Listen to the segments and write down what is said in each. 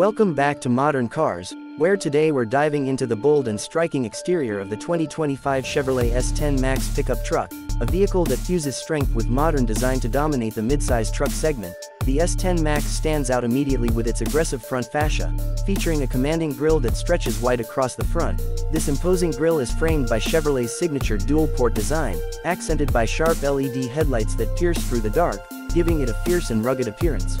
Welcome back to Modern Cars, where today we're diving into the bold and striking exterior of the 2025 Chevrolet S10 Max pickup truck, a vehicle that fuses strength with modern design to dominate the midsize truck segment. The S10 Max stands out immediately with its aggressive front fascia, featuring a commanding grille that stretches wide across the front. This imposing grille is framed by Chevrolet's signature dual-port design, accented by sharp LED headlights that pierce through the dark, giving it a fierce and rugged appearance.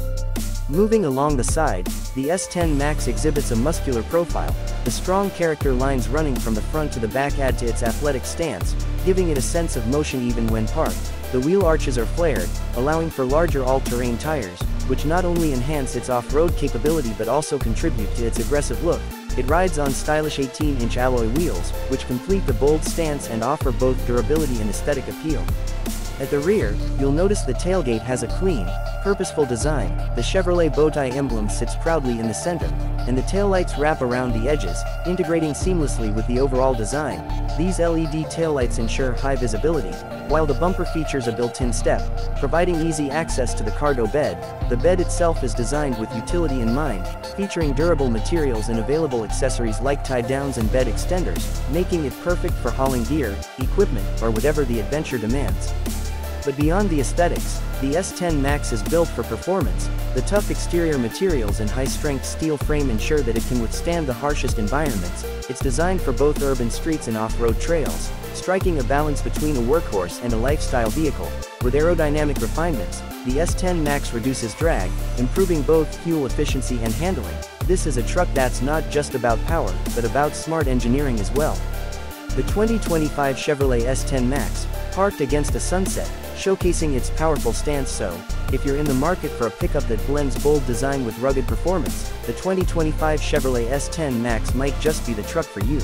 Moving along the side, the S10 Max exhibits a muscular profile. The strong character lines running from the front to the back add to its athletic stance, giving it a sense of motion even when parked. The wheel arches are flared, allowing for larger all-terrain tires, which not only enhance its off-road capability but also contribute to its aggressive look. It rides on stylish 18-inch alloy wheels, which complete the bold stance and offer both durability and aesthetic appeal. At the rear, you'll notice the tailgate has a clean, purposeful design. The Chevrolet bowtie emblem sits proudly in the center, and the taillights wrap around the edges, integrating seamlessly with the overall design. These LED taillights ensure high visibility, while the bumper features a built-in step, providing easy access to the cargo bed. The bed itself is designed with utility in mind, featuring durable materials and available accessories like tie-downs and bed extenders, making it perfect for hauling gear, equipment, or whatever the adventure demands. But beyond the aesthetics, the S10 Max is built for performance. The tough exterior materials and high-strength steel frame ensure that it can withstand the harshest environments. It's designed for both urban streets and off-road trails, striking a balance between a workhorse and a lifestyle vehicle. With aerodynamic refinements, the S10 Max reduces drag, improving both fuel efficiency and handling. This is a truck that's not just about power, but about smart engineering as well. The 2025 Chevrolet S10 Max, parked against a sunset, showcasing its powerful stance. So, if you're in the market for a pickup that blends bold design with rugged performance, the 2025 Chevrolet S10 Max might just be the truck for you.